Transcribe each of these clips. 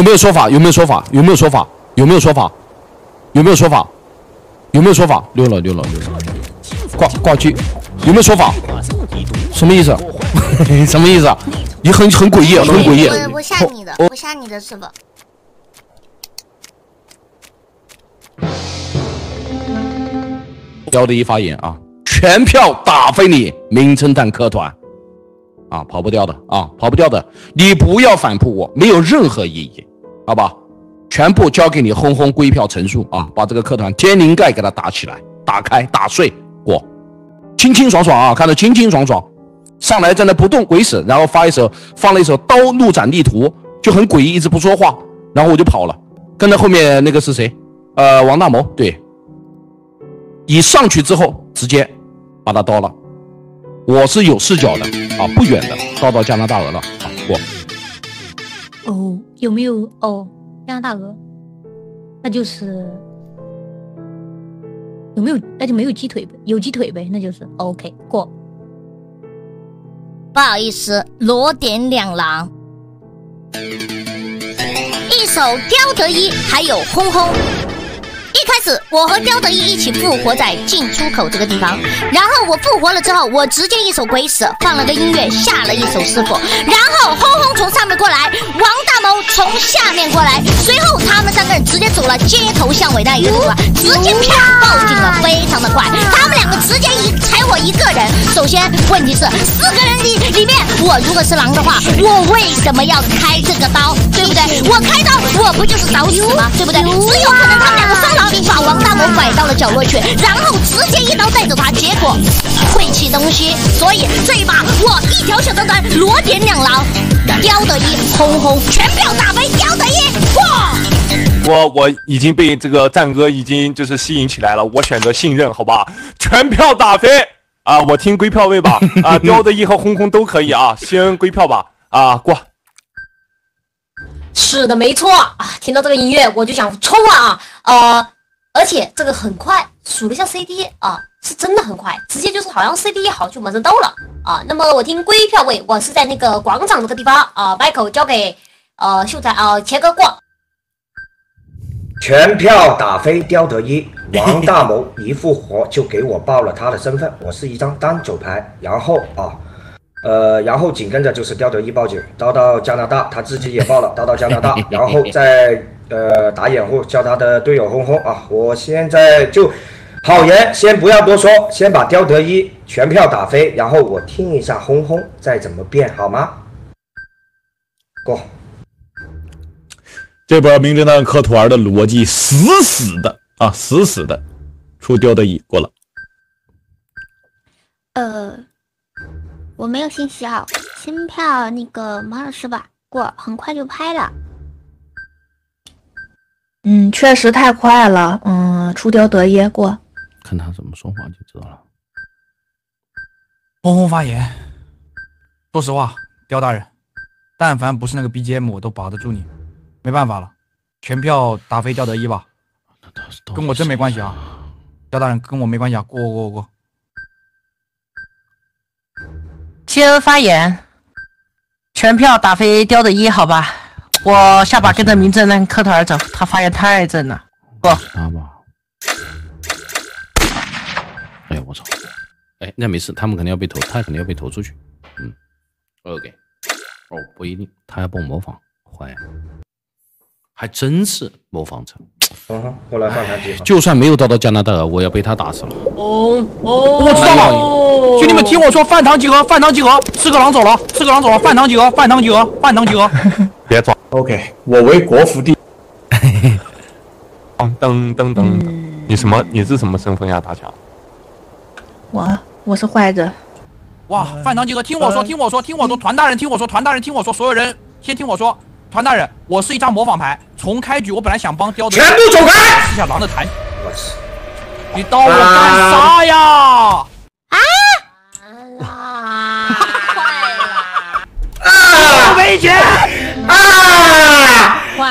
有没有说法？有没有说法？有没有说法？有没有说法？有没有说法？有没有说法？溜了溜了溜了，挂机，有没有说法？什么意思？什么意思？你很诡异，很诡异。我下你的，我下你的是吧？ 标的一发言啊，全票打飞你！名侦探科团，啊，跑不掉的啊，跑不掉的！你不要反扑我，没有任何意义，好吧？全部交给你轰归票陈述啊！把这个科团天灵盖给它打起来，打开打碎过，清清爽爽啊！看着清清爽爽，上来在那不动鬼使，然后放了一首《刀怒斩地图》，就很诡异，一直不说话，然后我就跑了，跟着后面那个是谁？王大谋对。 你上去之后，直接把他刀了。我是有视角的啊，不远的，刀到加拿大鹅了。啊，我哦，有没有哦？加拿大鹅，那就是有没有？那就没有鸡腿呗，有鸡腿呗，那就是 OK 过。不好意思，罗点两狼，一手刁德一，还有轰。 一开始我和刁德一一起复活在进出口这个地方，然后我复活了之后，我直接一首鬼使放了个音乐，下了一首师傅，然后轰从上面过来，王大谋从下面过来，随后他们三个人直接走了街头巷尾那一个路啊，直接啪报警了，非常的快，他们两个直接踩我一个人。首先问题是4个人里面，我如果是狼的话，我为什么要开这个刀，对不对？我开刀我不就是找死吗？对不对？只有可能他们两个双狼。 把王大谋拐到了角落去，然后直接一刀带走他，结果晦气东西。所以这一把我一条小短短，罗点两狼，刁德一轰，全票打飞刁德一，哇！我已经被这个战哥已经就是吸引起来了，我选择信任，好吧？全票打飞啊！我听归票位吧啊，刁德一和轰都可以啊，先归票吧啊，过。 是的，没错啊！听到这个音乐我就想冲啊！而且这个很快，数了一下 CD 啊，是真的很快，直接就是好像 CD 好就马上到了啊。那么我听归票位，我是在那个广场这个地方啊。Michael 交给秀才啊，钱哥过。全票打飞刁德一，王大谋一复活就给我报了他的身份，我是一张单手牌，然后啊。 然后紧跟着就是刁德一报警，刀到加拿大，他自己也报了，刀到加拿大，然后再打掩护，叫他的队友轰啊！我现在就好言先不要多说，先把刁德一全票打飞，然后我听一下轰再怎么变，好吗？过。这波名侦探科团的逻辑死死的啊，死死的出刁德一过了。我没有信息啊，新票那个马老师吧，过，很快就拍了。嗯，确实太快了。嗯，出雕得耶过。看他怎么说话就知道了。轰发言，说实话，刁大人，但凡不是那个 BGM， 我都保得住你。没办法了，全票打飞刁得一吧。跟我真没关系啊，刁大人跟我没关系啊，过。 谢恩发言，全票打飞刁德一，好吧，我下把跟着名侦探科团走，他发言太正了，过。他吧，哎呀，我操！哎，那没事，他们肯定要被投，他肯定要被投出去。嗯 ，OK。哦，不一定，他要不模仿，坏呀，还真是模仿者。后来放他几把。就算没有到加拿大，我要被他打死了。我知道了。 兄弟们，听我说，饭堂集合，饭堂集合，四个狼走了，饭堂集合，饭堂集合，饭堂集合，别抓 ，OK， 我为国服第。噔，你是什么身份呀，大强？我是坏人。哇，饭堂集合，听我说，团大人听我说，所有人先听我说，团大人，我是一张模仿牌，从开局我本来想帮刁德，全部走开，吃下狼的痰。我去，你刀我干啥呀？ 危险！坏！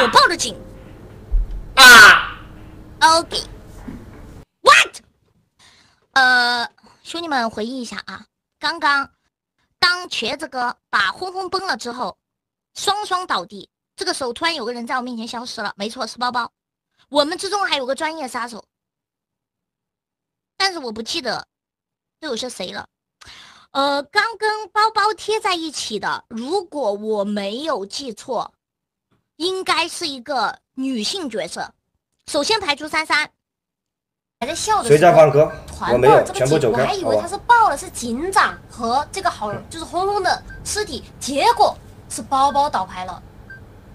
我报了警！OK。What？ 兄弟们回忆一下啊，刚刚当瘸子哥把轰轰崩了之后，双双倒地。这个时候突然有个人在我面前消失了，没错，是包包。我们之中还有个专业杀手，但是我不记得都有些谁了。刚跟包包贴在一起的，如果我没有记错，应该是一个女性角色。首先排除珊珊。还在笑的时候，谁在放歌？我没有，全部走开。我还以为他是抱的是警长和这个好人，就是轰轰的尸体，结果是包包倒牌了。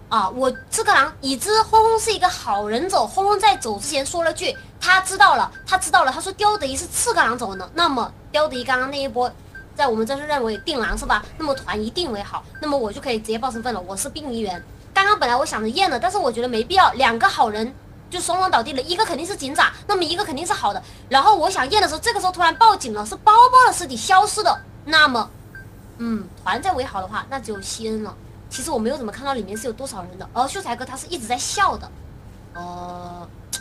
啊，我这个狼已知轰轰是一个好人走，轰轰在走之前说了句他知道了，他说刁德一是次个狼走呢，那么刁德一刚刚那一波，在我们这是认为定狼是吧？那么团一定为好，那么我就可以直接报身份了，我是殡仪员。刚刚本来我想着验了，但是我觉得没必要，两个好人就双双倒地了，一个肯定是警长，那么一个肯定是好的。然后我想验的时候，这个时候突然报警了，是包包的尸体消失的，那么，团在为好的话，那只有西恩了。 其实我没有怎么看到里面是有多少人的，而秀才哥他是一直在笑的，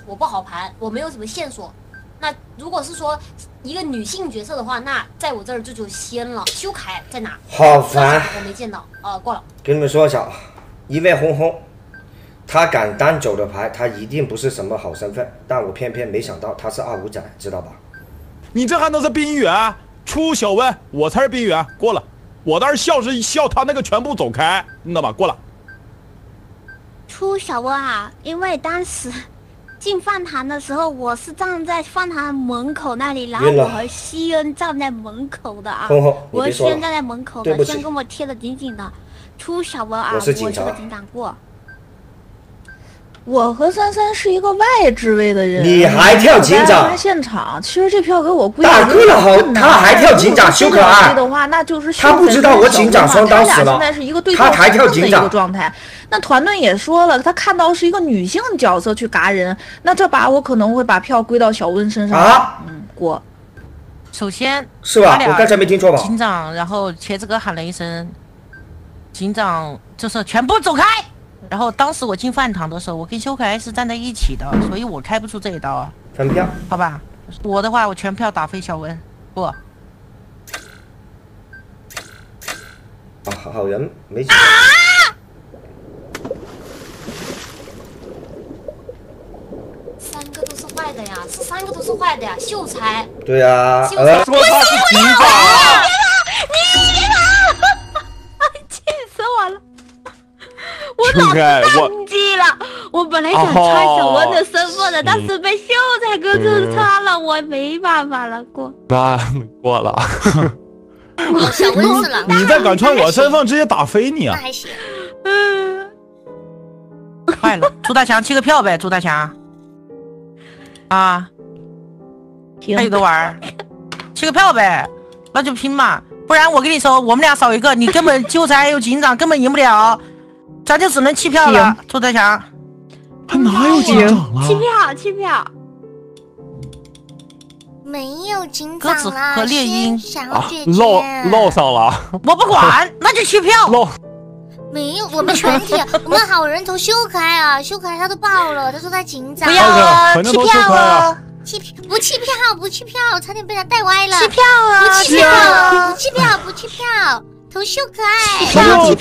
我不好盘，我没有什么线索。那如果是说一个女性角色的话，那在我这儿就只有西恩了。修凯在哪？好烦，我没见到。过了。跟你们说一下，一位轰轰，他敢单走的牌，他一定不是什么好身份，但我偏偏没想到他是二五仔，知道吧？你这还能是殡仪员？出小问，我才是殡仪员。过了。 我当时笑是笑，他那个全部走开，你知道吧？过了。出小温啊，因为当时进饭堂的时候，我是站在饭堂门口那里，然后我和西恩站在门口的啊。我和西恩站在门口的，西恩跟我贴的紧紧的。出小温啊，我是个警长过。我和三三是一个外职位的人，你还跳警长？现场其实这票给我估计打亏了好，他还跳警长，修可爱的话，那就是他不知道我警长双刀死了。他俩现在是一个对抗团队的一个状态。那团队也说了，他看到是一个女性角色去嘎人，那这把我可能会把票归到小温身上啊。过。首先是吧？我刚才没听错吧？警长，然后茄子哥喊了一声，警长就是全部走开。 然后当时我进饭堂的时候，我跟修凯是站在一起的，所以我开不出这一刀啊。全票，好吧，我的话我全票打飞小文。不，啊，好人没啊！三个都是坏的呀，是三个都是坏的呀，秀才。对呀，秀才，我操，是警长！你别跑，气死我了！ 我老是忘记了，我本来想插小温的身份的，但是被秀才哥就插了，我没办法了，过。那过了。小温是狼，你再敢穿我身份，直接打飞你啊！那还行。快了，朱大强弃个票呗，朱大强。啊，还有的玩，弃个票呗，那就拼嘛，不然我跟你说，我们俩少一个，你根本秀才还有警长根本赢不了。 咱就只能弃票了，朱德强。他哪有警长了？弃票，没有警长了。和猎鹰啊，落上了。我不管，那就弃票。没有，我们全体，我们好人头修开啊，修开他都报了，他说他警长。不要了，弃票了，不弃票，差点被他带歪了。弃票了。 头秀可爱，票！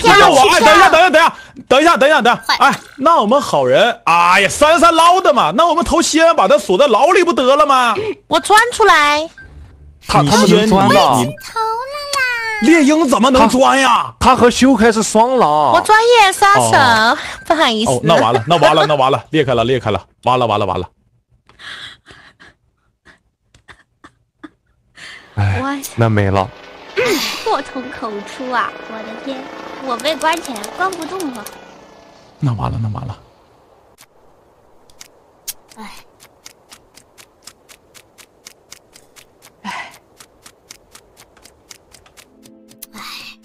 等一下！哎，那我们好人，哎呀，珊捞的嘛，那我们头西安把他锁在牢里不得了吗？我钻出来，他们能钻到？我已经投了啦！猎鹰怎么能钻呀？他和修开是双狼。我专业杀手，不好意思。哦，那完了，裂开了，完了。哎，那没了。 祸从口出啊！我的天，我被关起来，关不动了。那完了。哎，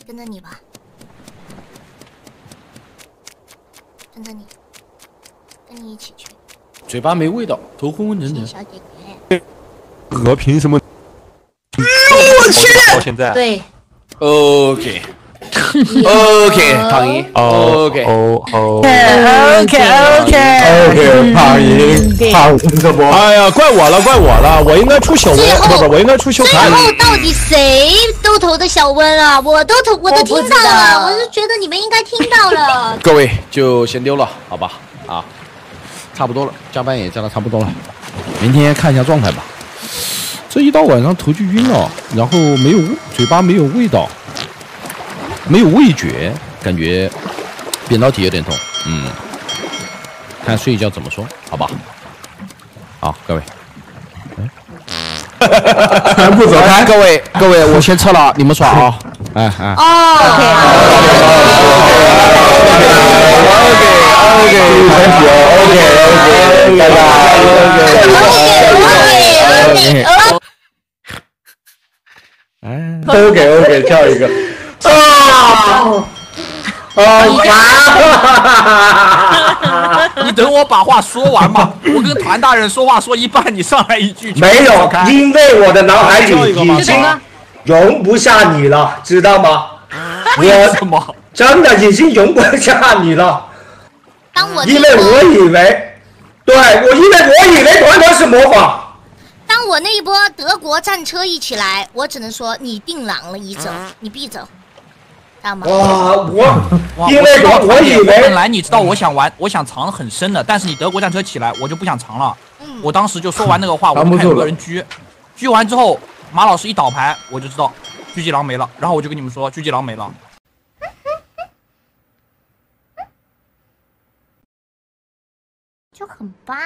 跟着你吧，跟着你，跟你一起去。嘴巴没味道，头昏昏沉沉。小姐姐，和凭什么？ 我去！对 ，OK， OK， 躺赢。OK， 躺赢，躺赢这波。哎呀，怪我了，怪我了，我应该出小温，不，我应该出小凯。最后到底谁都投的小温啊？我都听到了，我是觉得你们应该听到了。各位就先丢了，好吧？啊，差不多了，加班也加的差不多了，明天看一下状态吧。 这一到晚上头就晕了，然后没有嘴巴没有味道，没有味觉，感觉扁桃体有点痛，嗯，看睡一觉怎么说，好吧？好，各位，哎，不走开，各位，我先撤了，你们耍啊，哎，OK，拜拜，OK。 OK， 跳一个你等我把话说完嘛，我跟谭大人说话说一半，你上来一句没有，因为我的脑海里已经容不下你了，知道吗？为什么？真的已经容不下你了，因为我以为，对我，因为我以为团团是魔法。 当我那一波德国战车一起来，我只能说你定狼了，你走，你必走，知道吗？我因为我以为本来你知道我想玩，我想藏很深的，但是你德国战车起来，我就不想藏了。嗯，我当时就说完那个话，我就看有个人狙完之后，马老师一倒牌，我就知道狙击狼没了，然后我就跟你们说狙击狼没了。 就很棒。